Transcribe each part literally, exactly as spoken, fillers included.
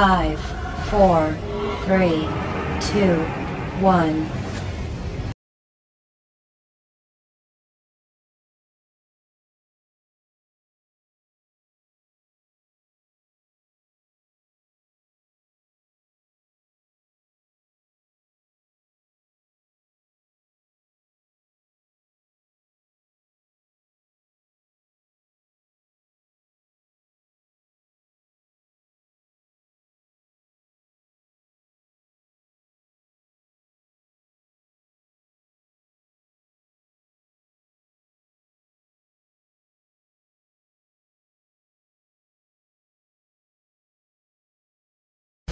five, four, three, two, one.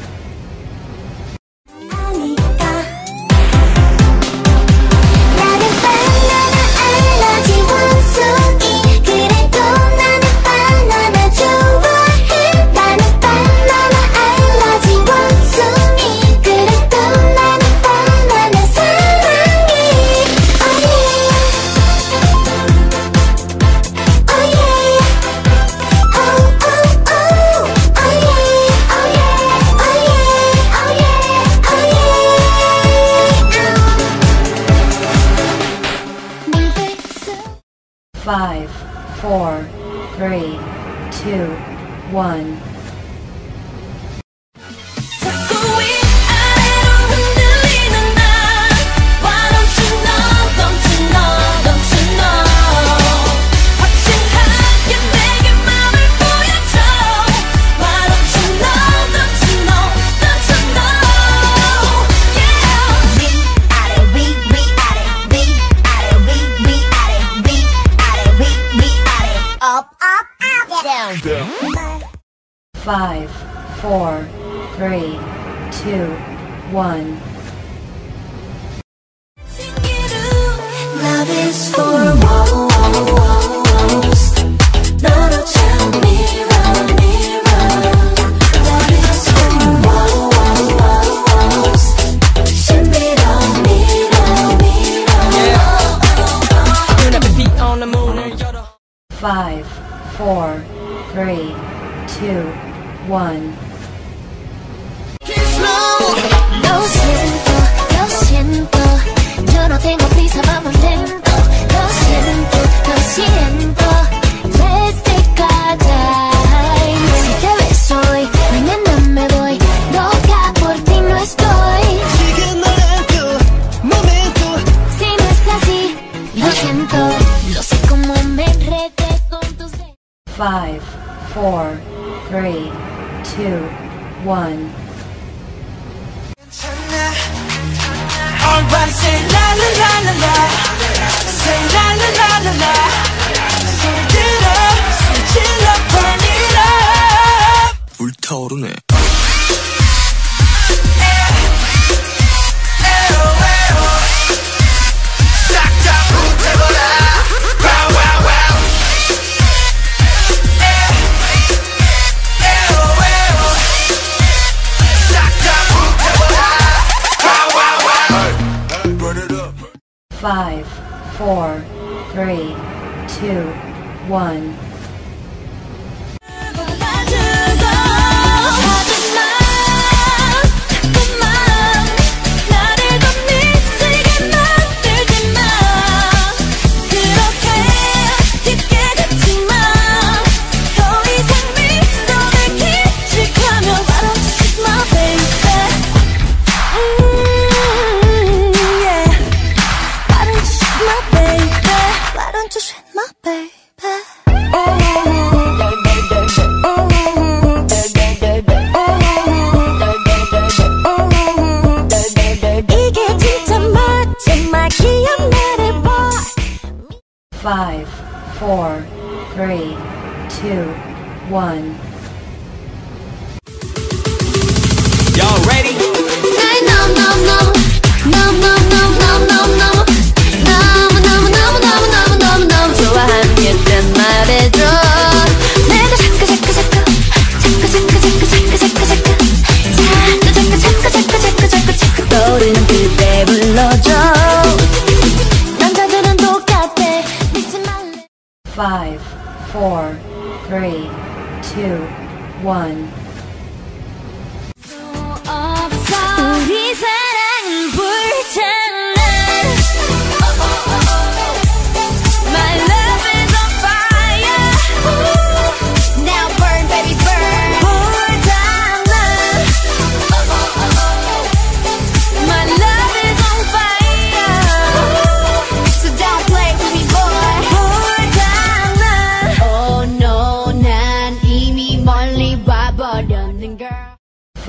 Five, four, three, two, one. Five, four, three, two, one. Love is for all. Five, four, three, two, one. Lo siento, lo siento, yo no tengo prisa, vamos lento. Lo siento, lo siento, let's take our time. Si te ves hoy, mañana me voy, loca por ti no estoy. Siguiendo lento, momento. Si no es así, lo siento, lo sé como me enredé con tus besos. Five, four, three, two, one. Everybody say la la la la la. Say la la la la la. Switch it up, switch it up, burn it up. 불타오르네. Five, four, three, two, one. Five, four, three, two, one. Y'all ready? No, no, no, no, no, no, no, no, no, no, no, no, no, no, no, no. 좋아하는 땐 말해줘. 내가 자꾸 자꾸 자꾸 자꾸 자꾸 자꾸 자꾸 자꾸 자꾸 자꾸 자꾸 자꾸 자꾸 자꾸 떠오르는 그대 불러줘. Five, four, three, two, one.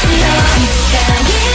two, one.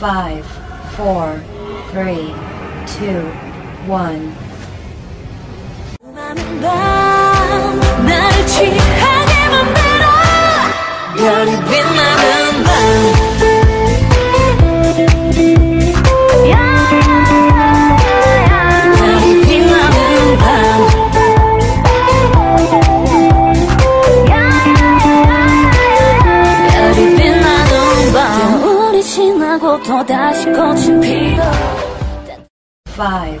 Five, four, three, two, one. Five,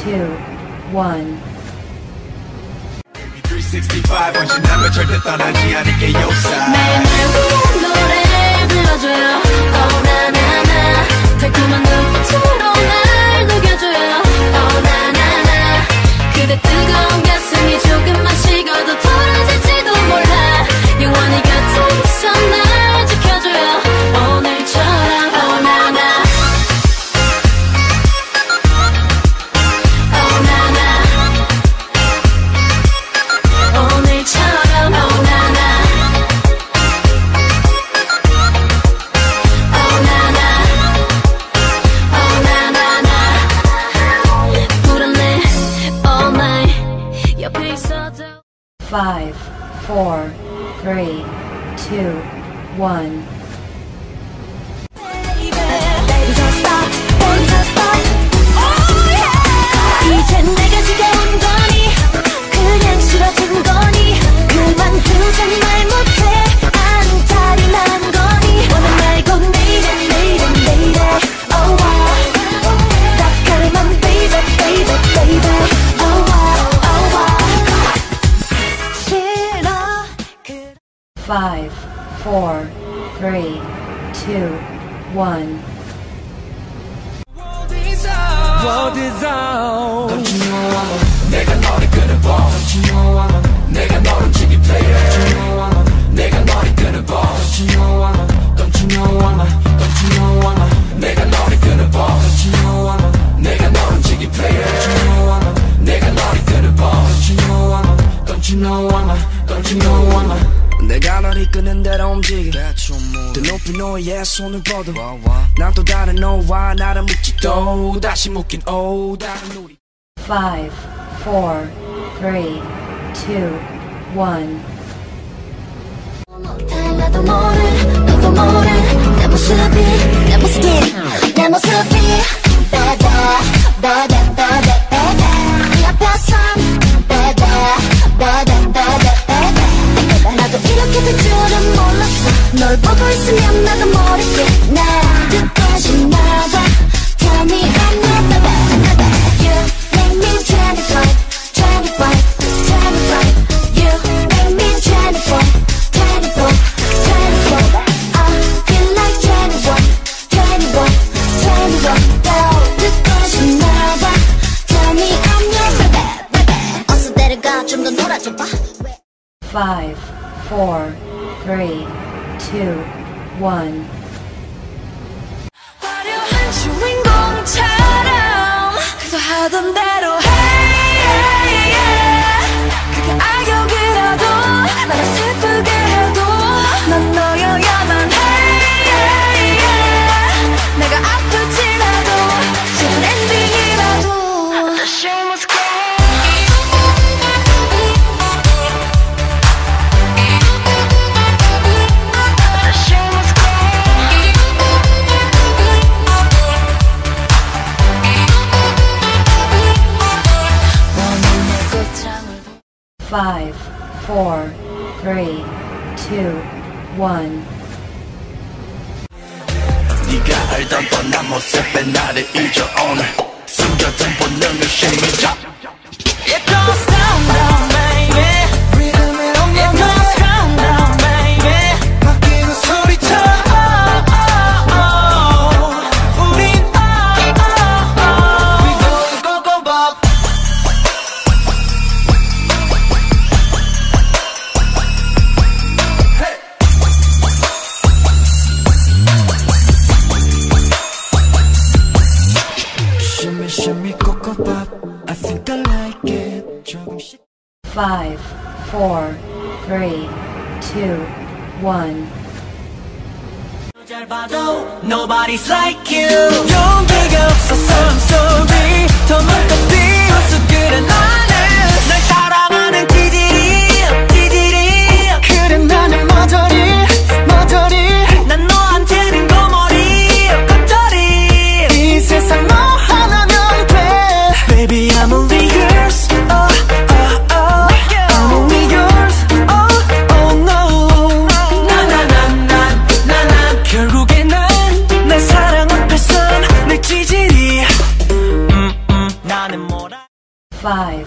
two, one. three sixty-five, when you never tried to turn on me, I didn't get your Five, four, three, two, one. Five, four, three, two, one. World is out. World is out. Don't you know I'm a nigga not a good ball? Don't you know I'm a nigga not a jiggy player? Don't you know I'm a nigga not a good ball? Don't you know I'm a don't you know I'm a don't you know I'm a nigga not a good ball? Don't you know I'm a nigga not a jiggy player? 너의 yeah, 손을 뻗어 난 또 다른 너와 나를 묻지도 다시 묶인 오 다른 우리 five, four, three, two, one 나도 모래 너도 모래 내 모습이 내 모습이 내 모습이 baby baby baby baby 네 앞에선 baby baby baby baby 나도 이렇게 될 줄은 몰랐어 널 보고 있으면 나도 모르게 날 듣고 싶나봐 Tell me I'm not baby baby You make me twenty-five twenty-five twenty-five You make me twenty-four Five, four, three, two, one. 화려한 주인공처럼 그저 하던 대로 Hey, yeah, yeah. 그게 악역이라도 나를 슬프게 해도 난 너여야만 Hey, yeah, yeah. 내가 아프지라도 좋은 엔딩이라도 The show must go Five, four, three, two, one. 네가 알던 뻔한 모습에 나를 잊어 오늘 숨겨둔 본능을 심해져 It goes down down baby Rhythm it on It goes down down baby 바뀌고 소리쳐 우린 We go go go bop Five, four, three, two, one. Nobody's like you. 용기가 없어서 I'm sorry. 더 묻고 띄워서 그래 나는 널 사랑하는 기질이 기질이 그래 나는 머저리 머저리 난 너한테는 고머리 겉절이 이 세상 너 하나면 돼 Baby I'm only yours. Oh. Five,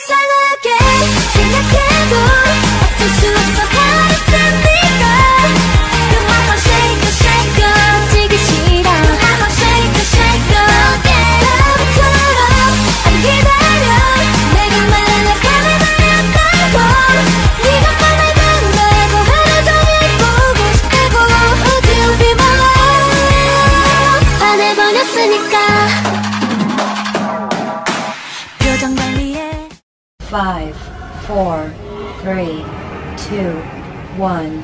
Five, four, three, two, one.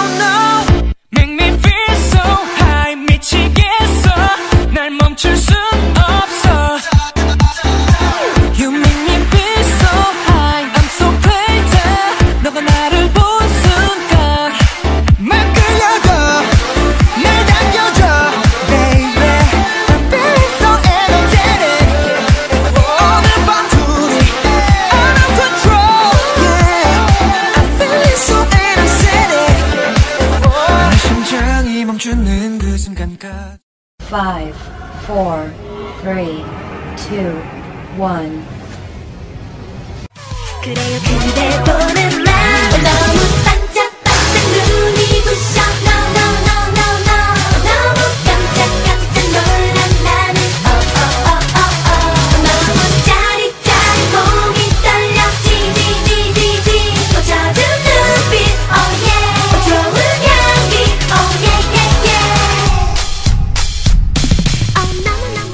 no. Make me feel so high, 미치겠어. 날 멈출 순 없어. You make me feel so high. 멈추는 그 순간까지 five, four, three, two, one 그래요 근데 보는 맘 너무 반짝반짝 눈이 부셔 No no no no no 너무 깜짝깜짝 놀란 나는 Oh oh oh oh oh 너무 짜릿짜릿 목이 떨려 지지지지지 꽂혀둔 눈빛 Oh yeah 좋은 향기 Oh yeah yeah yeah Oh 너무너무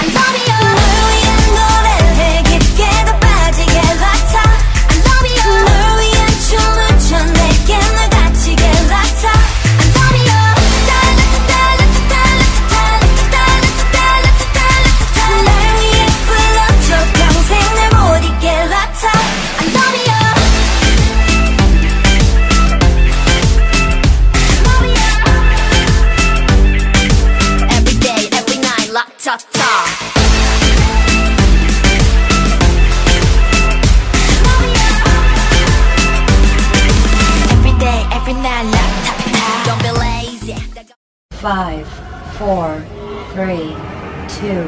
I love you 널 위한 노래를 깊게 더 빠지게 락타 I love you 널 위한 춤을 춰 내게 널 다치게 락타 I love you 따라따따라따따라따따라따따라따따라따따 날 위해 불러줘 평생 날 못 잊게 락타 I love you five, four, three, two,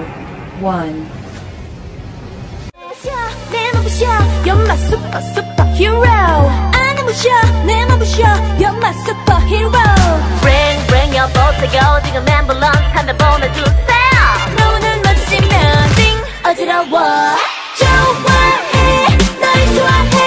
one 내 맘 부셔 You're my super super hero 안 부셔 내 맘 부셔 You're my super hero Bring bring your boat to go 지금 ambulance 한번 보내주세요 너는 멋지면 띵 어지러워 좋아해 널 좋아해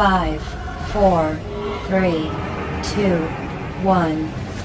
five, four, three, two, one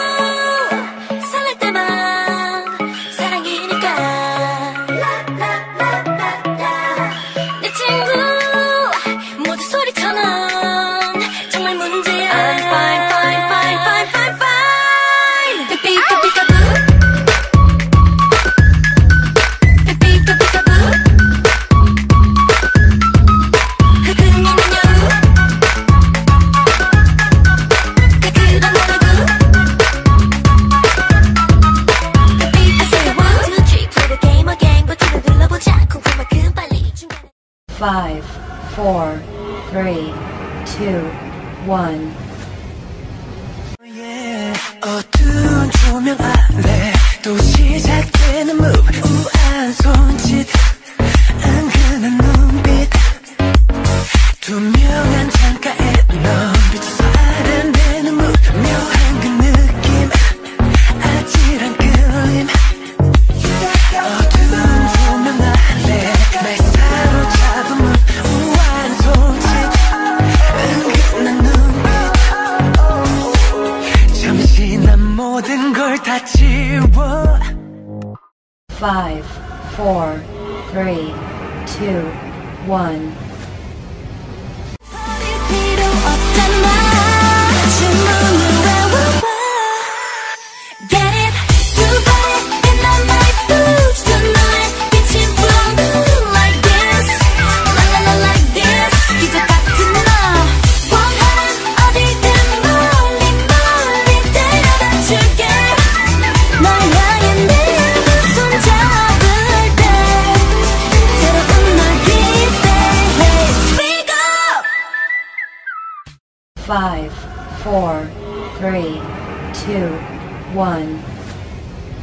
four, three, two, one yeah. 어두운 조명 아래 또 시작되는 move 우아한 손짓 안근한 눈빛 투명한 창가에 넌 비춰서 아른대는 move 묘한 그 느낌 아찔한 그림 어두운 조명 아래 날 사로잡은 move five, four, three, two, one five, four, three, two, one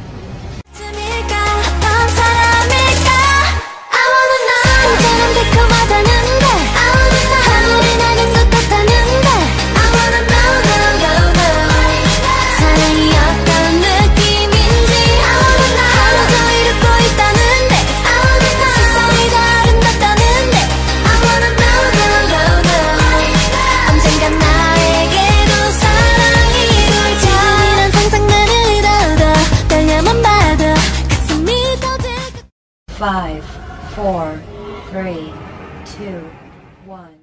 Five, four, three, two, one.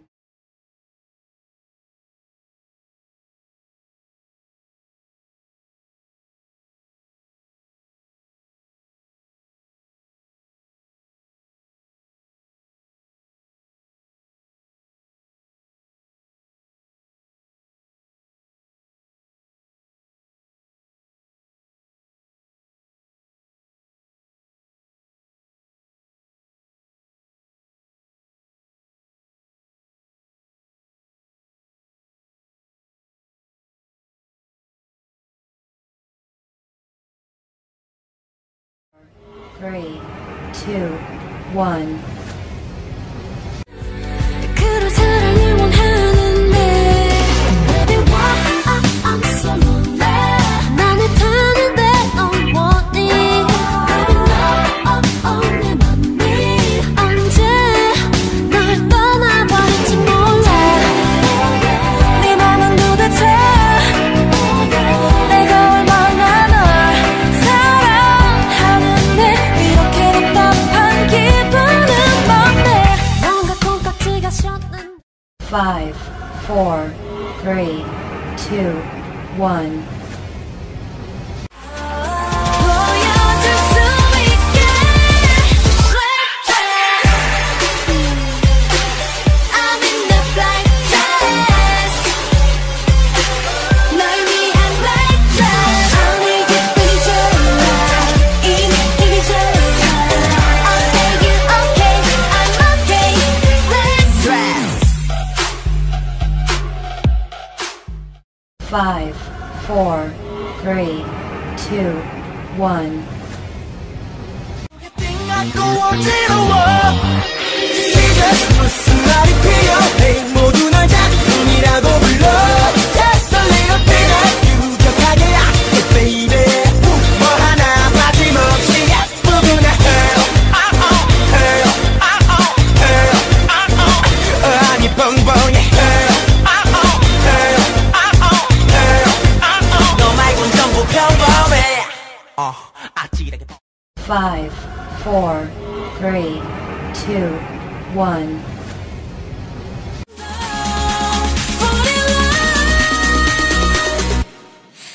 Three, two, one. Five, four, three, two, one. Five, four, three, two, one. Five, four, three, two, one. Five, four, three, two, one. Five, four, three, two, one.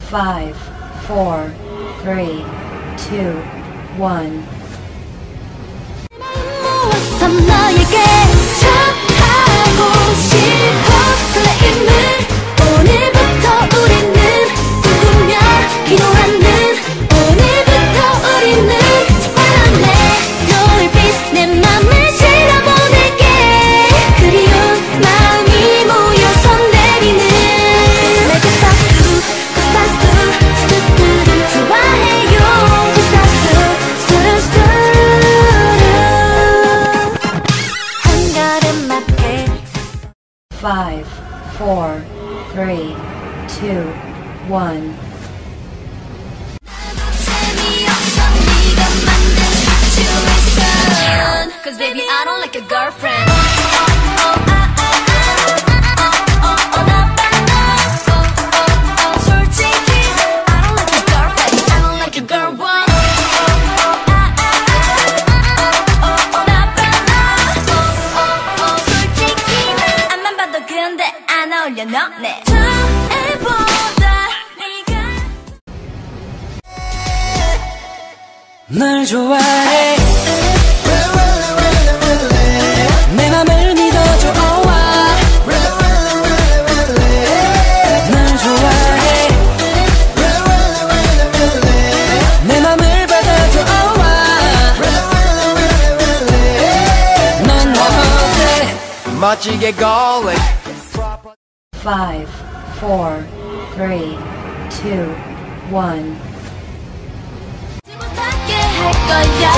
Five, four, three, two, one. Cause baby, I don't like a girlfriend. 널 좋아해 내 맘을 믿어줘 널 좋아해 내 맘을 받아줘 넌 나 어때 멋지게 걸래 five, four, three, two, one 할 거야.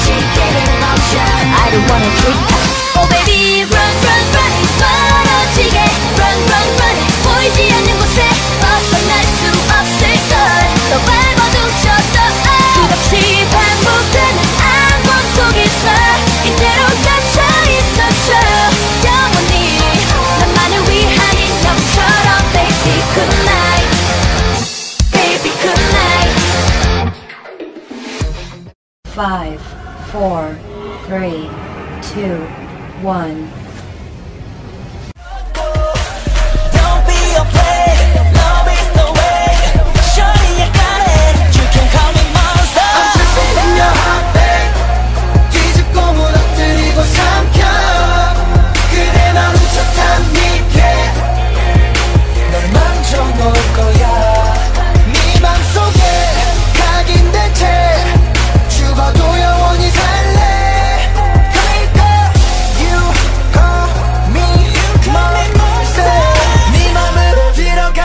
She get in motion. I don't wanna treat her. Oh baby, run, run, run. 멀어지게 run, run, run. 보이지 않는 곳에 벗어날 수 없을 걸. 더 밟아도 쳐져. 끝없이 반복되는 악몽 속에서 이대로 갇혀 있어줘. 영원히 나만을 위한 인형처럼 baby good night. Baby good night. Five, four, three, two, one. Don't be afraid, love is the way. Surely you got it. You can call me monster. I'm tripping in your heart, babe. 뒤집고 무너뜨리고 삼켜. 그래 난 우차탄 믿게. 널 망쳐 놓을 거야. Five, four, three, two, one.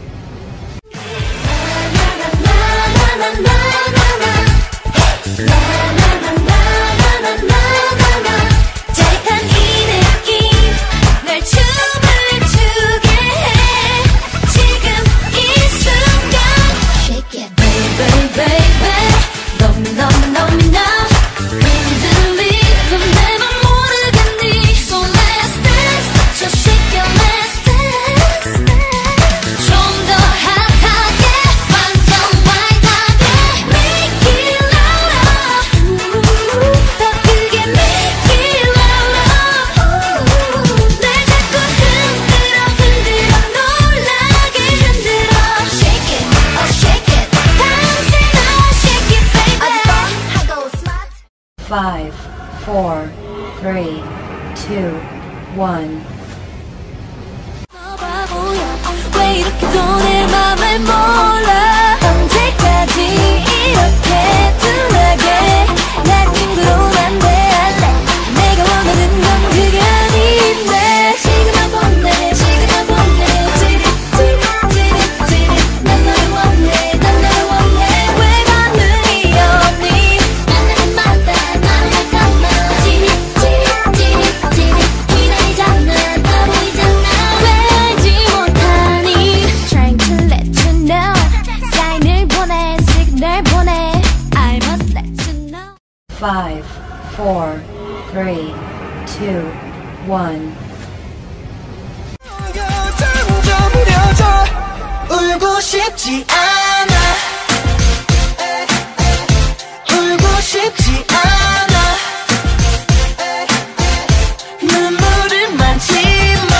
Five, four, three, two, one. 울고 싶지 않아. 울고 싶지 않아. 눈물을 많지만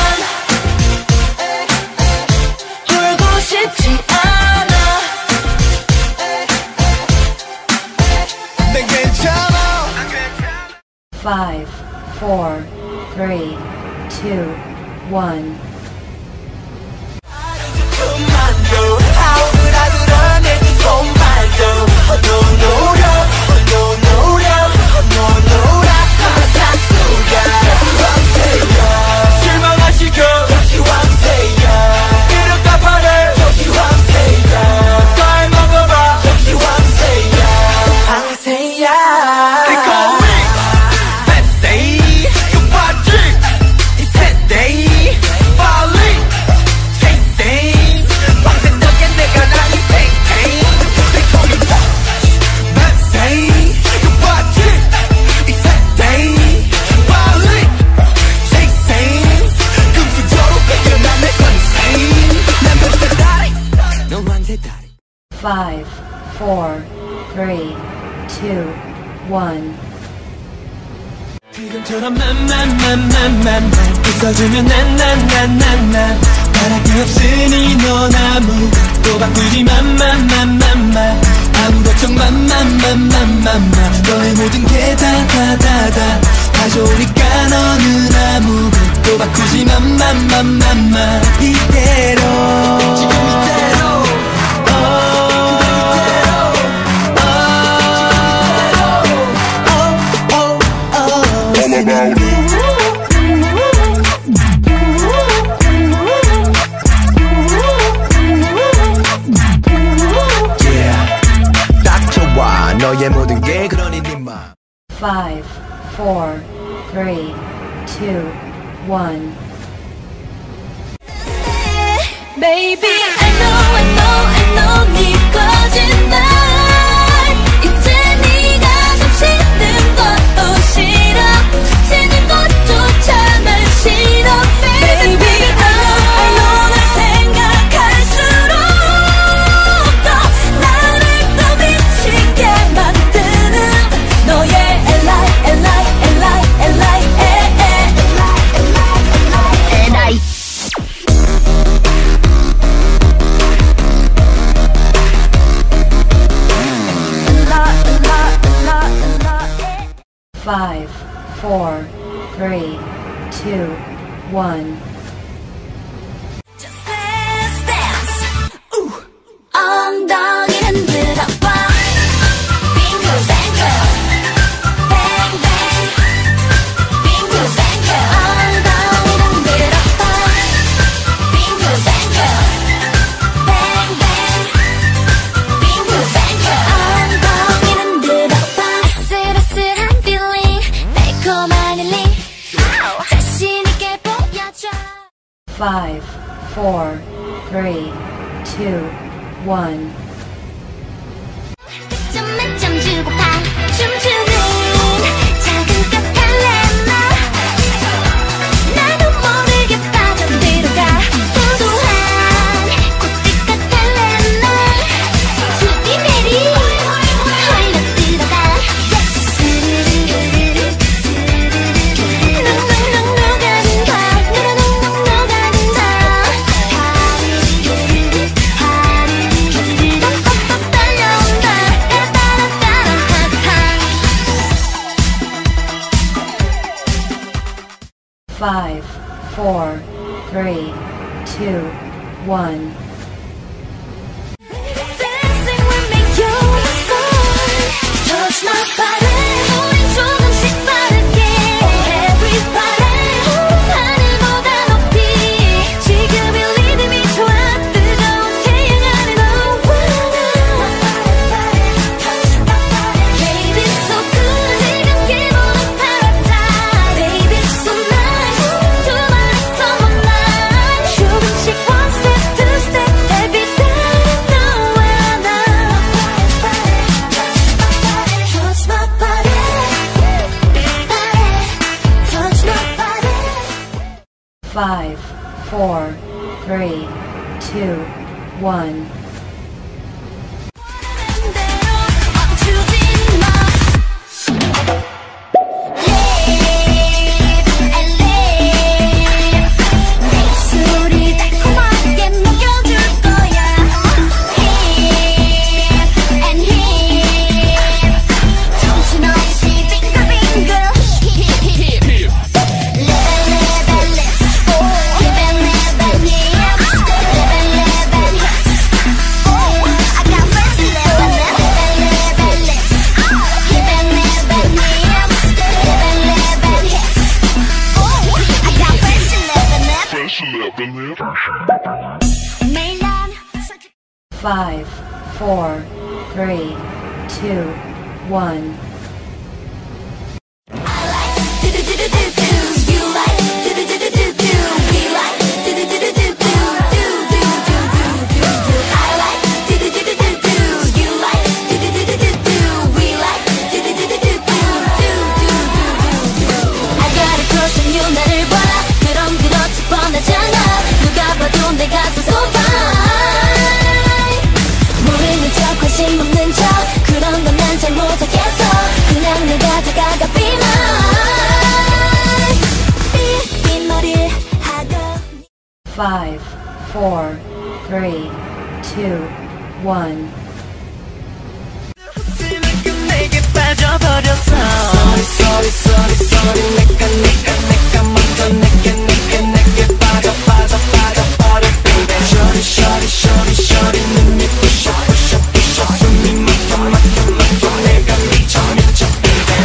울고 싶지 않아. Five, four, three, two, one. Five, four, three, two, one. 지금처럼 만만만만만 웃어주면 난난난난난 바랄 게 없으니 넌 아무것도 바꾸지 만만만만만 아무 걱정 만만만만만만 너의 모든 게 다 다 다 다 다 좋으니까 너는 아무것도 바꾸지 만만만만만 이대로 지금 이대로 about it. Five, four, three, two, one. Baby, I know, I know, I know, 네 거짓말. 이제 네가 숨 쉬는 것도 싫어. 지는 것조차 난 싫어 baby, baby I know I know 날 생각할수록 더 나를 더 미치게 만드는 너의 엘라이 엘라이 엘라이 엘라이 엘라이 엘라이 엘라이 five Four, three, two, one. Just dance, dance. Ooh, 엉덩이 흔들어봐. Bingo, bango, bang, bang. Bingo, bango, 엉덩이 흔들어봐. Bingo, bango, bang, bang. Bingo, bango, 엉덩이 흔들어봐. 아슬아슬한 feeling. Five, four, three, two, one. Five, four, three, two, one. Dancing with me, you're the sun. Touch my body, moving 조금씩 빠르게. Everybody, 하늘보다 높이. 지금의 리듬이 좋아, 뜨거운 태양 아래 너. Touch my body, baby, so good. 지금 기분은 파랗다, baby, so. Five, four, three, two, one. Five, four, three, two, one. 모르는 척 관심 없는 척 그런 건 난 잘 못하겠어 five, four, three, two, one. Sorry, sorry, sorry, sorry, nigga, nigga, nigga, mother, nigga, nigga, nigga, bada, bada, bada, bada, baby. Shorty, shorty, shorty, shorty, nigga, push up, push up, push up, so me, mother, mother, mother, nigga, micha, micha, baby.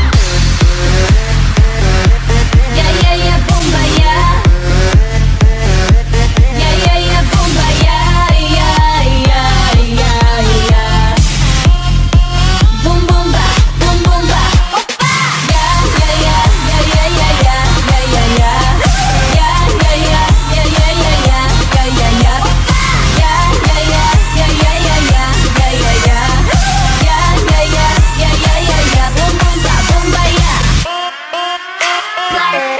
Yeah, yeah, yeah, bombaya. Yeah, yeah, yeah, bombaya. Yeah, yeah, yeah, yeah. Boom, bomba, boom, bomba. Opa! Yeah, yeah, yeah, yeah, yeah, yeah, yeah, yeah, yeah, yeah. Yeah, yeah, yeah, yeah, yeah, yeah, yeah, yeah, yeah, yeah. Yeah, yeah, yeah, yeah, yeah, yeah, yeah, yeah, yeah, yeah. Yeah, yeah, yeah, yeah, yeah, yeah, yeah. Boom, bomba, bomba, yeah.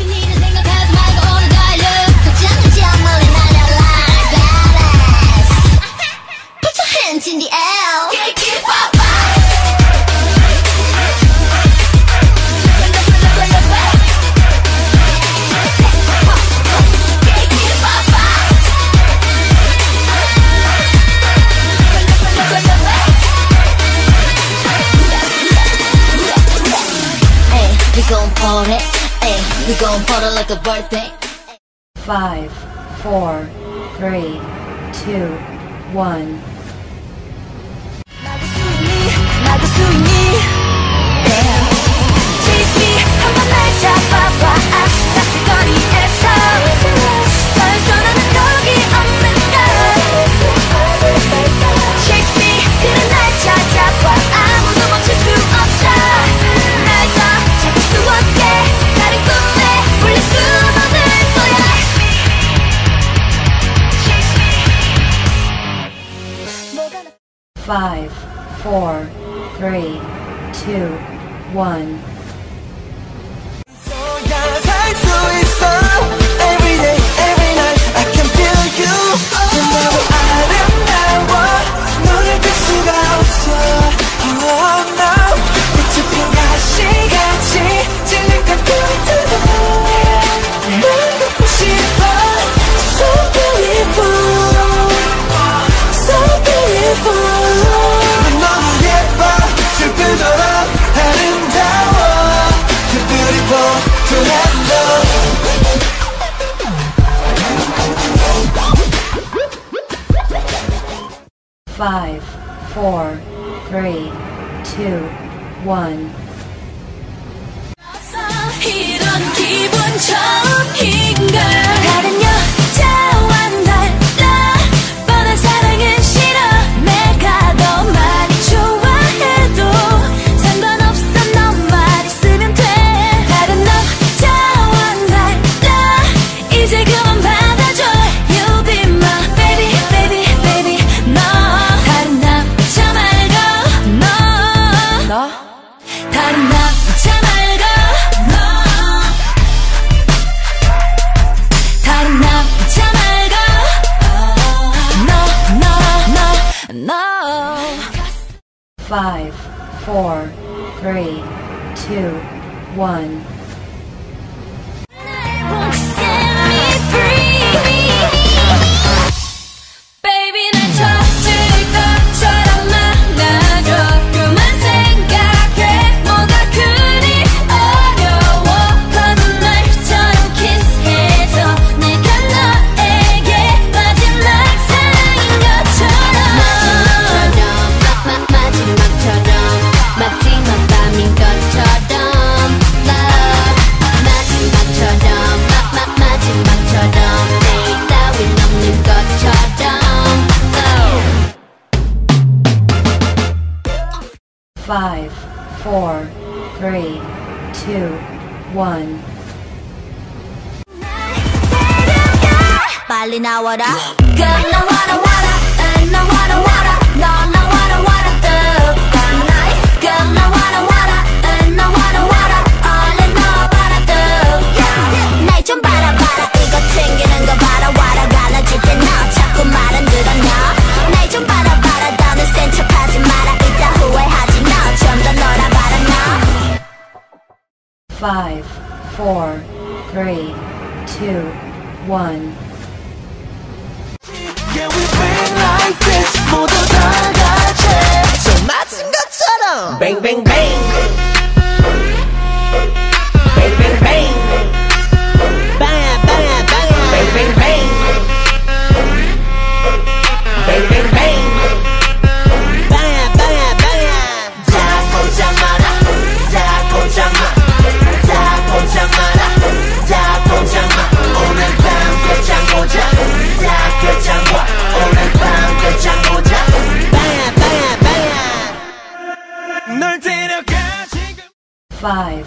비닐을 생각하지 말고 오늘 달려 걱정하지 않아 왜 날려 like badass Put your hands in the air Can't keep up Ay, we gon' pour it Ay, we gon' pour it like a birthday Five, four, three, two, one. 나도 수인이 나도 수인이 Chase me 한번 날 잡아봐 낯선 거리에서 널 떠나는 적이 없는 걸 Chase me 그래 날 찾아봐 아무도 멈출 수 없어 날더 잡을 수 없게 다른 꿈에 몰래 숨어들 거야 Five, four, three, two, one. 소야 살수 있어 Every day, every night I can feel you 너무 아름다워 너를 뺄 수가 없어 Oh no 빛이 핀 가시같이 질릴 것 같아도 만나고 싶어 So beautiful So beautiful 난 너무 예뻐 슬프더라 아름다워 You're beautiful tonight Five, four, three, two, one. 이런 기분 처음인걸 다른 여자와 달라 뻔한 사랑은 싫어 내가 더 많이 좋아해도 상관없어 너만 있으면 돼 다른 남자와 달라 이제 그만 받아줘 You'll be my baby baby baby 너 다른 남자 말고 너 다른 남자 말고 너 다른 남자 말고 너, 너, 너, 너 Five, four, three, two, one. Set me free Baby 날 젖을 것처럼 만나줘 그만 생각해 뭐가 그리 어려워 거짓말처럼 키스해줘 내가 너에게 마지막 사랑인 것처럼 마지막처럼 마- 마지막처럼 마지막 밤인 것처럼 Love Five, four, three, two, one. 빨리 나와라. Girl, 나와라, 와라. 응, 나와라, 와라. 너 나와라, 와라. 뜨거운 nice. Girl, 나와라, 와라. 응, 나와라, 와라. 얼른 넣어봐라, 뜨거워. 날 좀 바라봐라. 이거 튕기는 거 봐라, 와라. 갈라질 때 너 자꾸 말 안 들어, 너. 날 좀 바라봐라. 너는 센 척하지 마라. 이따 후회하지, 너. 좀 더 놀아봐라, 너. Five, four, three, two, one. Yeah, we bang like this, 모두 다 같이 손 맞은 것처럼 Bang bang bang Bang bang bang Bang bang bang Bang bang bang Bang bang bang Bang bang bang 다 꽂아마라 다 꽂아마 다 꽂아마라 다 꽂아마 오늘 밤 끝장 보자 다 끝장 Five,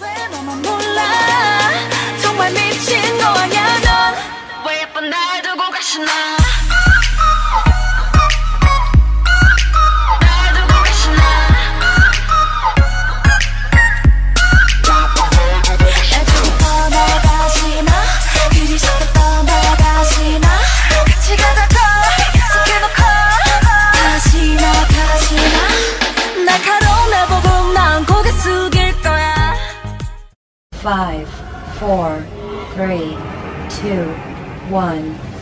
왜 너만 몰라? 정말 미친 거 아냐 넌? 왜 예쁜 날 두고 가시나? Five, four, three, two, one.